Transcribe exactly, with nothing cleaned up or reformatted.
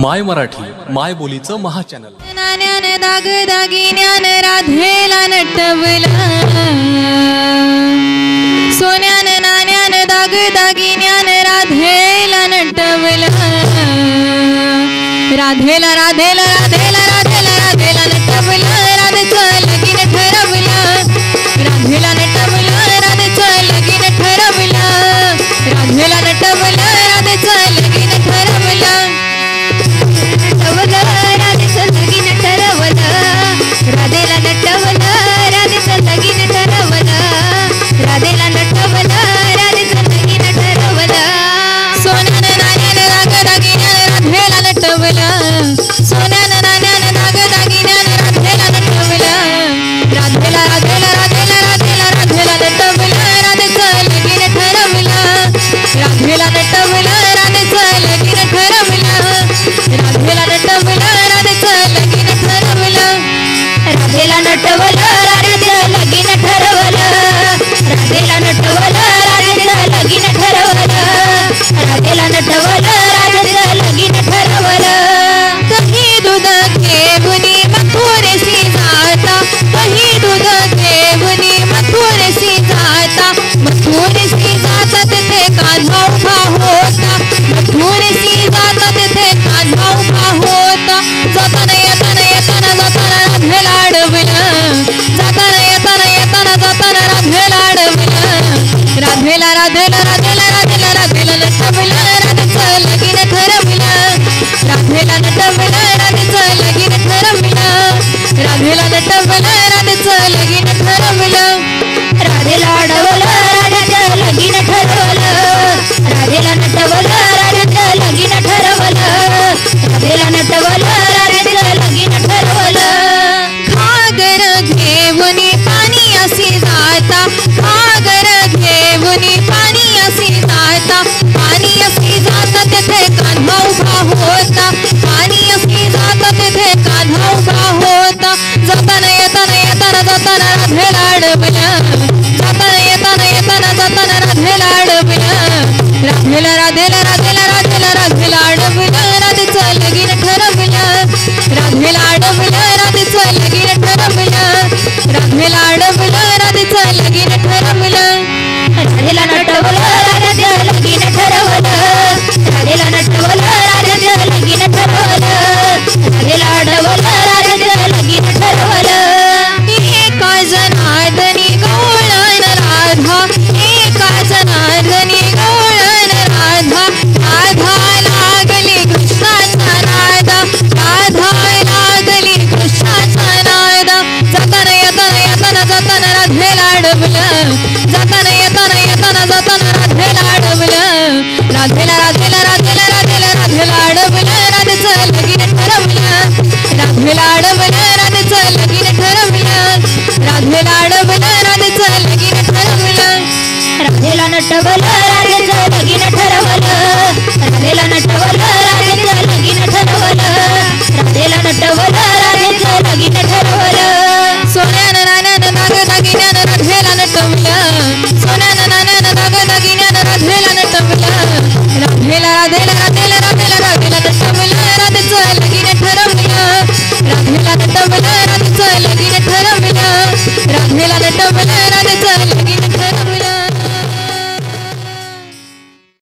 माय मराठी माय बोलीचं महा चॅनल दाग दागिन्यान राधेला नटवला सोन्यान नाण्यान दाग दागिन्यान राधेला नटवला राधेला राधेला राधेला राधेला राधेला नटवला राधेचं लगीन ठरवला राधेला नटवला राधेचं लगीन ठरवला राधेला नटवला राधेचं लगीन ठरवला राधेला नटवल राधेचं लगीन ठरवल राधेला नटवल राधेचं लगीन ठरवल सोन्यान नाण्यान दाग दागिन्यान राधेला नटवल सोन्यान नाण्यान दाग दागिन्यान राधेला नटवल राधेला राधेला राधेला राधेला राधेला नटवल राधेचं लगीन ठरवल राधेला नटवल राधेचं लगीन ठरवल राधेला नटवल राधेचं लगीन ठरवल राधेला नटवल राधेचं लगीन ठरवलं राधेला नटवल राधेचं लगीन ठरवलं राधेला नटवल राधेचं लगीन ठरवलं कही दूध घेऊनी मथुरेसी जाता कही दूध घेऊनी मथुरेसी जाता मथुरेसी जाता तिथे कान्हा उभा होता मथुरेसी जाता तिथे कान्हा उभा होता जाताना येताना येताना जाताना राधेला अडवला जाताना येताना येताना जाताना राधेला अडवला राधेला राधेला राधेला राधेला राधेला नटवला राधेचं लगीन ठरवलं राधेला नटवला राधेचं लगीन ठरवलं राधेला नटवला राधेचं लगीन ठरवलं राधेला अडवला राधेचं लगीन ठरवलं राधेला नटवला राधेचं लगीन ठरवलं राधेला नटवला राधेचं लगीन ठरवलं घागर घेऊनी पाणी असे जाता घागर घेऊनी पाणी असे जाता पाणी असे जाता तिथे कान्हा उभा होता पाणी असे जाता तिथे कान्हा उभा होता जाताना येताना येताना जाताना राधेला अडवला जाताना येताना येताना जाताना राधेला अडवला राधेला राधेला राधेला राधेला राधेला अडवला राधेचं लगीन ठरवलं राधेला अडवला राधेचं लगीन ठरवलं राधेला अडवला राधेचं लगीन ठरवलं राधेला नटवल राधेचं लगीन ठरवलं राधेला नटवल राधेचं लगीन ठरवलं राधेला अडवल राधेचं लगीन ठरवलं एका जनार्दनी गवळण राधा एका जनार्दनी गवळण राधा राधा लागली कृष्णाचा राधा राधा लागली कृष्णाचा राधा जाताना येताना येताना जाताना राधेला अडवलं जाताना